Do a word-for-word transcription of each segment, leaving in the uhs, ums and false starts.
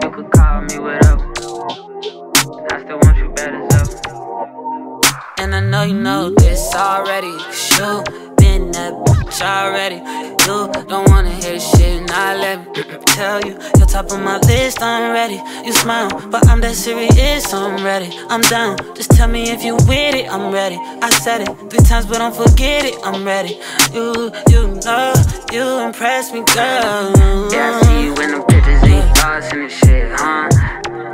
You could call me whatever, I still want you bad as up. And I know you know this already, you been that bitch already. You don't wanna hear shit, nah, let me tell you, you're top of my list, I'm ready. You smile, but I'm that serious, I'm ready. I'm down, just tell me if you with it, I'm ready. I said it three times, but don't forget it, I'm ready. You, you know, you impress me, girl. Yeah, I see you in the pictures, yeah. And this shit, huh? Had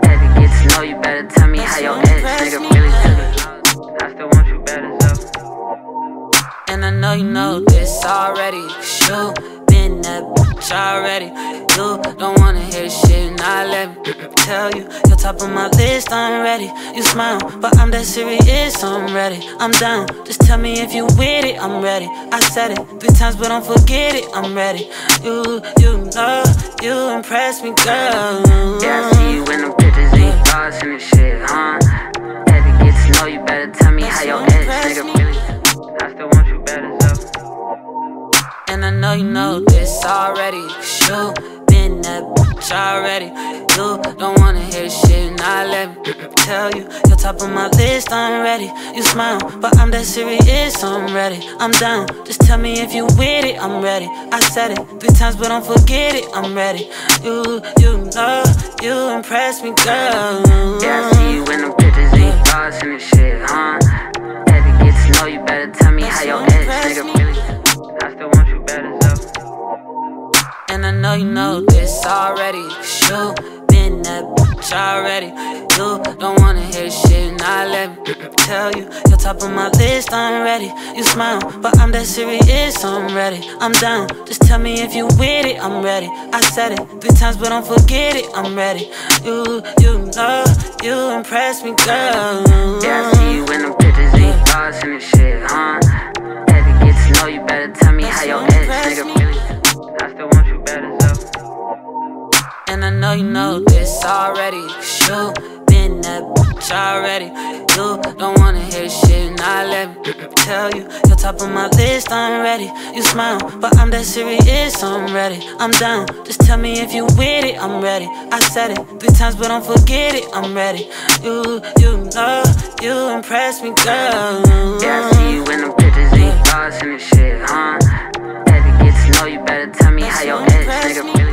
to get to know you better. Tell me how your ex nigga really took it. I still want you better, though. And I know you know this already. You been that bitch already. You don't wanna hear shit, nah, let me tell you, you're top of my list, I'm ready. You smile, but I'm that serious, I'm ready. I'm down, just tell me if you with it, I'm ready. I said it three times, but don't forget it, I'm ready. You, you know, you impress me, girl. Yeah, I see you in them pictures and your thoughts and this shit, huh? Had to get to know you better, tell me how your ex nigga really. I still want you better, though. And I know you know this already. You that bitch already. You don't wanna hear shit, nah, let me tell you, you're top of my list, I'm ready. You smile, but I'm that serious, I'm ready. I'm down, just tell me if you with it, I'm ready. I said it three times, but don't forget it, I'm ready. You, you know, you impress me, girl. Yeah, I see you in them pictures and your thoughts and this shit, huh? Had to get to know you better, tell me how your ex nigga really. I still want you better, though. And I know you know this already. You been that bitch already. You don't wanna hear shit, nah, let me tell you, you're top of my list, I'm ready. You smile, but I'm that serious, I'm ready. I'm down, just tell me if you with it, I'm ready. I said it three times, but don't forget it, I'm ready. You, you know, you impress me, girl. Yeah, I see you in them pictures and your thoughts and this shit, huh? Had to get to know you better, tell me how your ex nigga really. I still want you better, though. And I know you know this already. You been that bitch already. You don't wanna hear shit, nah, let me tell you, you're top of my list, I'm ready. You smile, but I'm that serious, I'm ready. I'm down, just tell me if you with it, I'm ready. I said it three times, but don't forget it, I'm ready. You, you know, you impress me, girl. Yeah, I see you in them pictures and your thoughts and this shit, huh? Know you better, tell me how your ex nigga really.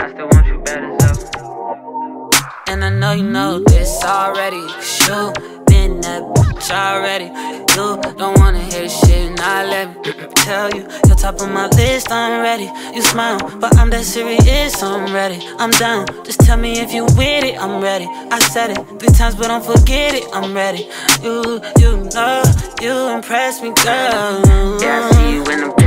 I still want you better, though. And I know you know this already. You been that bitch already. You don't wanna hear shit, nah, let me tell you, you're top of my list, I'm ready. You smile, but I'm that serious, I'm ready. I'm down, just tell me if you with it, I'm ready. I said it three times, but don't forget it, I'm ready. You, you know, you impress me, girl. Yeah, I see you in them